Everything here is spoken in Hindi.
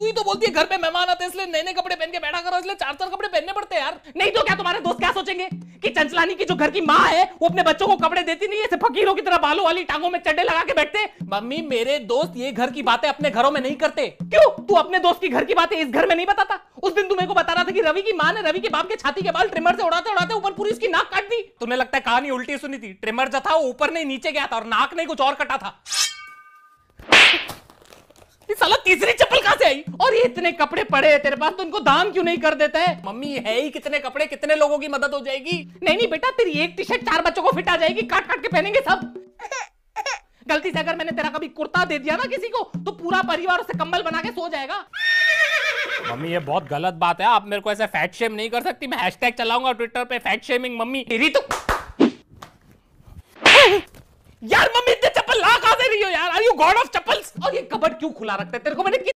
तू ही तो बोलती है घर पे मेहमान आते हैं इसलिए नए नए कपड़े पहन के बैठा करो, इसलिए चार चार कपड़े पहनने पड़ते हैं यार। नहीं तो क्या तुम्हारे दोस्त क्या सोचेंगे कि चंचलानी की जो घर की माँ है वो अपने बच्चों को कपड़े देती नहीं है, ऐसे फकीरों की तरह बालों वाली टांगों में चड्डे लगा के बैठते हैं। मम्मी मेरे दोस्त ये घर की बातें अपने घरों में नहीं करते। क्यों? तू अपने दोस्त की घर की बातें इस घर में नहीं बताता। उस दिन तुम्हें को बता रहा था कि रवि की माँ ने रवि के बाप के छाती के बाल ट्रिमर से उड़ाते उड़ाते ऊपर पूरी इसकी नाक काट दी। तुम्हें लगता है कहानी उल्टी सुनी थी? ट्रिमर जो था ऊपर नहीं नीचे गया था और नाक नहीं कुछ और कटा था। साला तीसरी चप्पल कहां से आई? और ये इतने कपड़े पड़े हैं तेरे पास तो इनको दान क्यों नहीं कर देता है? मम्मी है ही कितने कपड़े, कितने लोगों की मदद हो जाएगी। नहीं नहीं बेटा तेरी एक टी शर्ट चार बच्चों को फिट आ जाएगी, काट काट के पहनेंगे सब। गलती से अगर मैंने तेरा कभी कुर्ता दे दिया ना किसी को तो पूरा परिवार उसे कम्बल बना के सो जाएगा। मम्मी ये बहुत गलत बात है, आप मेरे को ऐसे फैट शेम नहीं कर सकती। मैं हैशटैग चलाऊंगा ट्विटर पे फैट शेमिंग मम्मी तेरी। तो यार मम्मी इतने चप्पल ला कहां से रही हो यार? Are you god of chappals? और ये कबर्ड क्यों खुला रखते हैं तेरे को मैंने